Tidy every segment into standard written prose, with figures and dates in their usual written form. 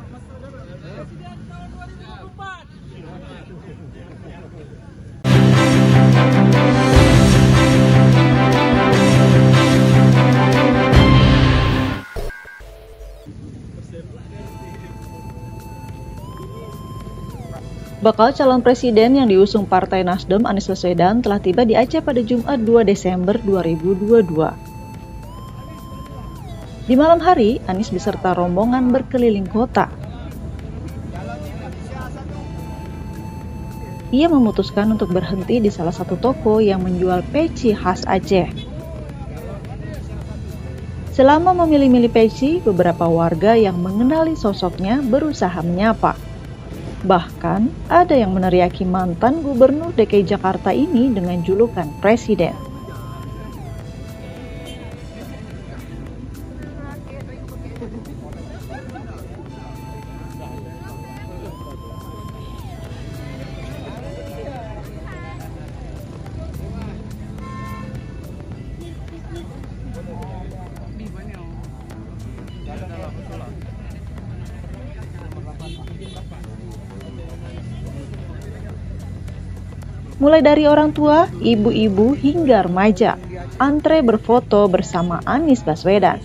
Presiden tahun 2024. Bakal calon presiden yang diusung Partai Nasdem Anies Baswedan telah tiba di Aceh pada Jumat 2 Desember 2022. Di malam hari, Anies beserta rombongan berkeliling kota. Ia memutuskan untuk berhenti di salah satu toko yang menjual peci khas Aceh. Selama memilih-milih peci, beberapa warga yang mengenali sosoknya berusaha menyapa. Bahkan, ada yang meneriaki mantan gubernur DKI Jakarta ini dengan julukan presiden. Mulai dari orang tua, ibu-ibu hingga remaja, antre berfoto bersama Anies Baswedan.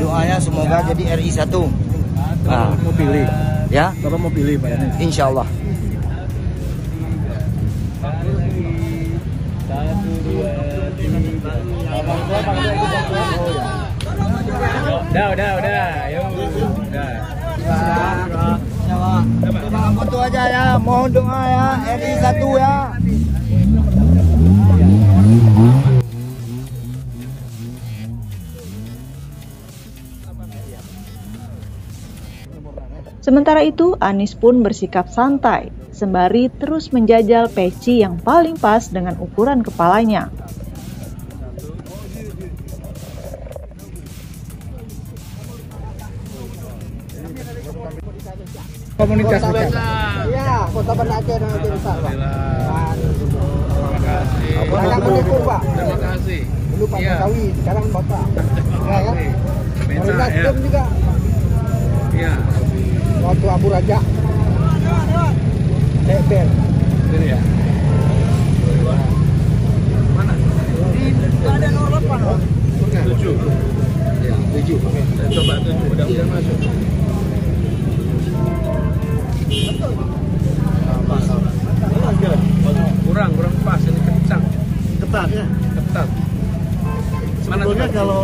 Doanya semoga jadi RI 1. Nah, mau pilih ya? Bapak mau pilih Pak Anies? Insya Allah. Udah. Ayo, udah. Coba foto aja ya, mohon doa ya, RI 1 ya. Sementara itu, Anies pun bersikap santai, sembari terus menjajal peci yang paling pas dengan ukuran kepalanya. Komunitas ya, Kota Bandar Aceh dan Aceh besar, Pak. Terima kasih. Banyak mendukung, Pak. Terima kasih. Dulu Pak Jokowi, sekarang Bapak. Terima kasih. Komunitas ya. Juga. Iya. Waktu Abu Raja. Lebar. Sini ya. Mana? Ada nomor 8, Pak. 7. Ya, 7. Coba 7, mudah-mudahan masuk. Kurang pas, ini kencang. Ketat ya? Ketat. Sebetulnya kalau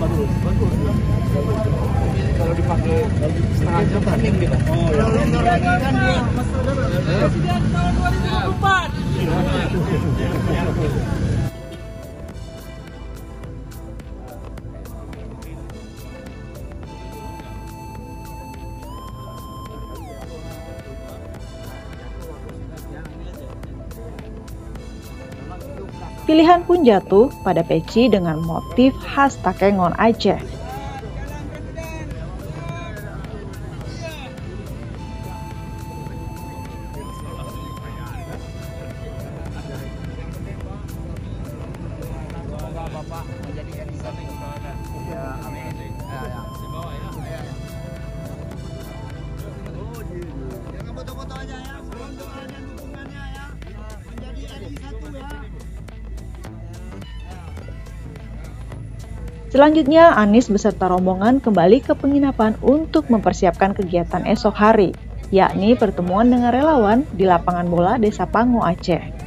bagus. Kalau dipakai setengah jam paling kita. Oh, ya. Presiden tahun 2024. Pilihan pun jatuh pada peci dengan motif khas Takengon Aceh. Selanjutnya, Anies beserta rombongan kembali ke penginapan untuk mempersiapkan kegiatan esok hari, yakni pertemuan dengan relawan di lapangan bola Desa Pango Aceh.